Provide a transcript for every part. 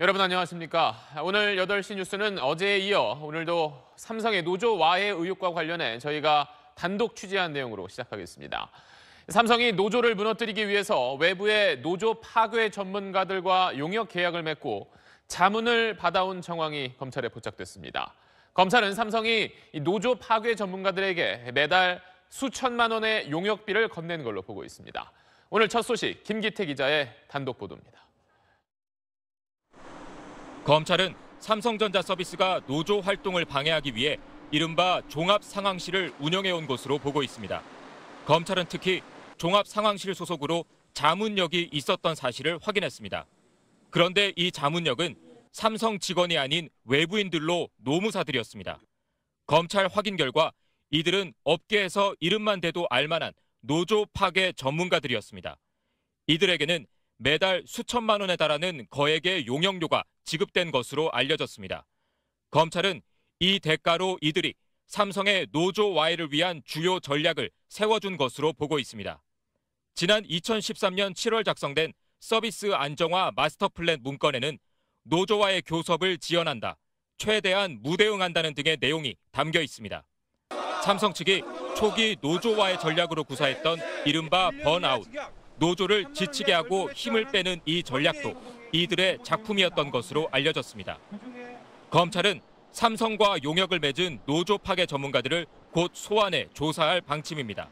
여러분 안녕하십니까? 오늘 8시 뉴스는 어제에 이어 오늘도 삼성의 노조와해 의혹과 관련해 저희가 단독 취재한 내용으로 시작하겠습니다. 삼성이 노조를 무너뜨리기 위해서 외부의 노조 파괴 전문가들과 용역 계약을 맺고 자문을 받아온 정황이 검찰에 포착됐습니다. 검찰은 삼성이 노조 파괴 전문가들에게 매달 수천만 원의 용역비를 건넨 걸로 보고 있습니다. 오늘 첫 소식 김기태 기자의 단독 보도입니다. 검찰은 삼성전자서비스가 노조 활동을 방해하기 위해 이른바 종합상황실을 운영해온 것으로 보고 있습니다. 검찰은 특히 종합상황실 소속으로 자문역이 있었던 사실을 확인했습니다. 그런데 이 자문역은 삼성 직원이 아닌 외부인들로 노무사들이었습니다. 검찰 확인 결과 이들은 업계에서 이름만 대도 알만한 노조 파괴 전문가들이었습니다. 이들에게는 매달 수천만 원에 달하는 거액의 용역료가 지급된 것으로 알려졌습니다. 검찰은 이 대가로 이들이 삼성의 노조 와해를 위한 주요 전략을 세워준 것으로 보고 있습니다. 지난 2013년 7월 작성된 서비스 안정화 마스터 플랜 문건에는 노조와의 교섭을 지연한다, 최대한 무대응한다는 등의 내용이 담겨 있습니다. 삼성 측이 초기 노조와의 전략으로 구사했던 이른바 번아웃, 노조를 지치게 하고 힘을 빼는 이 전략도 이들의 작품이었던 것으로 알려졌습니다. 검찰은 삼성과 용역을 맺은 노조 파괴 전문가들을 곧 소환해 조사할 방침입니다.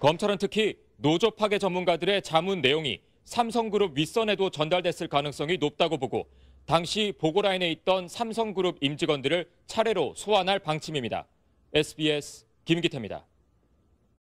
검찰은 특히 노조 파괴 전문가들의 자문 내용이 삼성그룹 윗선에도 전달됐을 가능성이 높다고 보고 당시 보고라인에 있던 삼성그룹 임직원들을 차례로 소환할 방침입니다. SBS 김기태입니다.